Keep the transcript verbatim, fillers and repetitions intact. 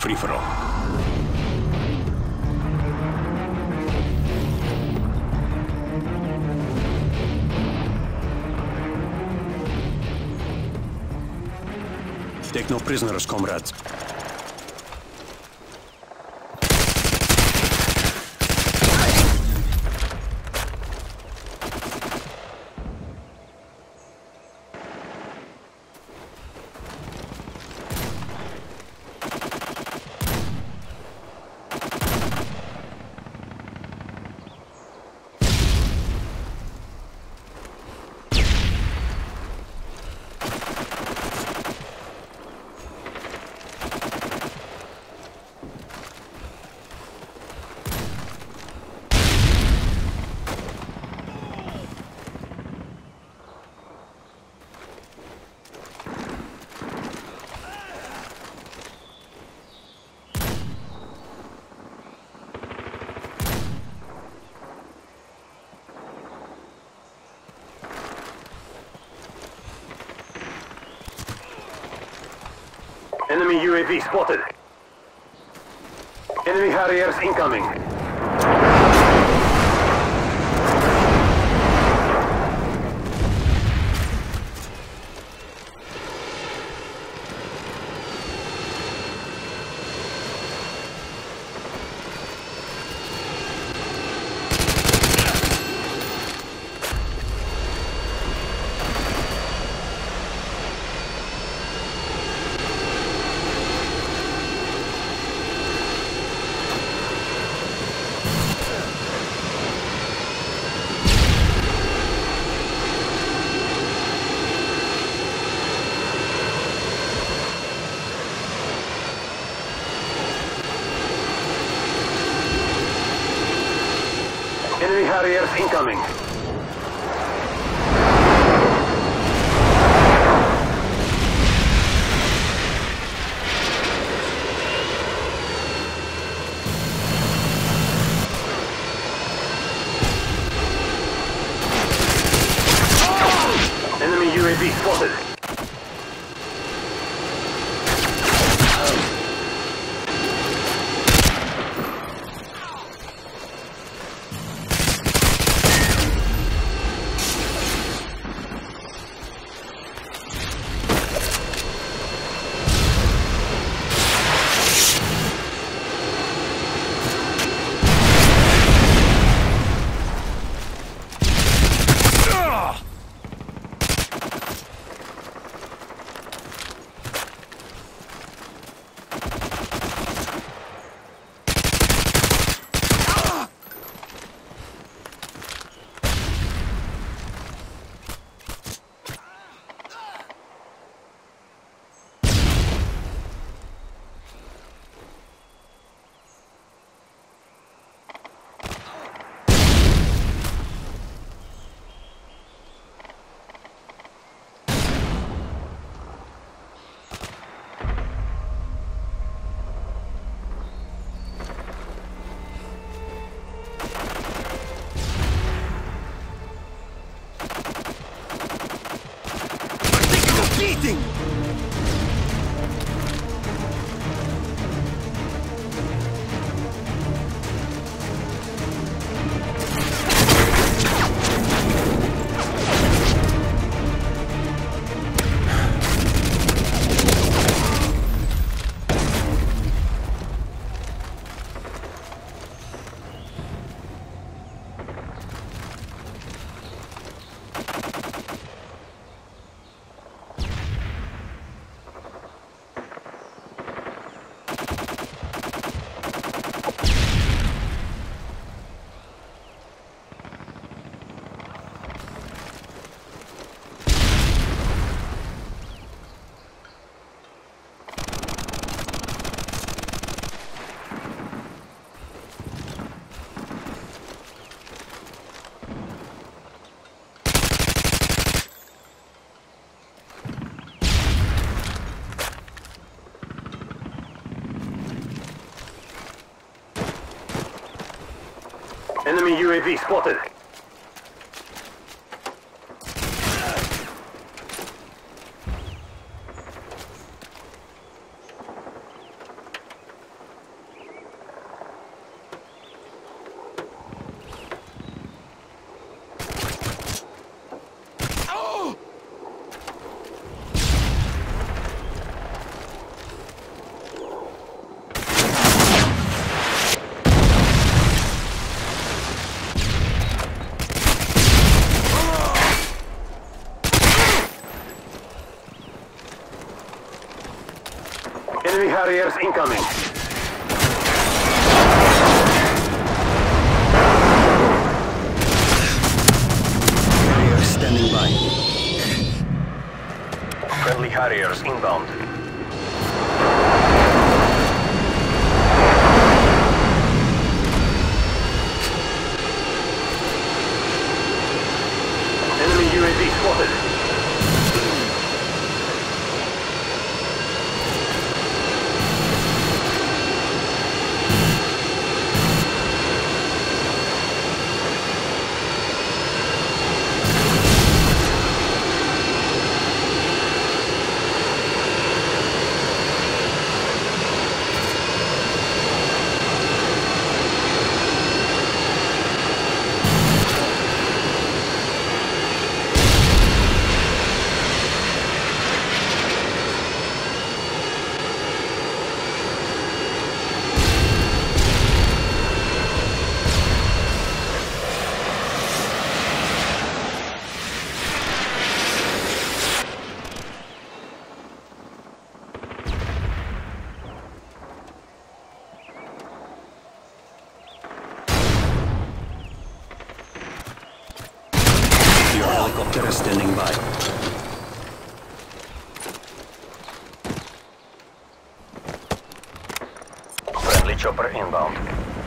프리프로. Take no prisoners, comrades. Enemy U A V spotted. Enemy Harriers incoming. Harriers incoming. Oh! Enemy U A V spotted. Enemy U A V spotted. Enemy Harriers incoming. Harriers standing by. Friendly Harriers inbound. Enemy U A V spotted. Helicopter standing by. Friendly chopper inbound.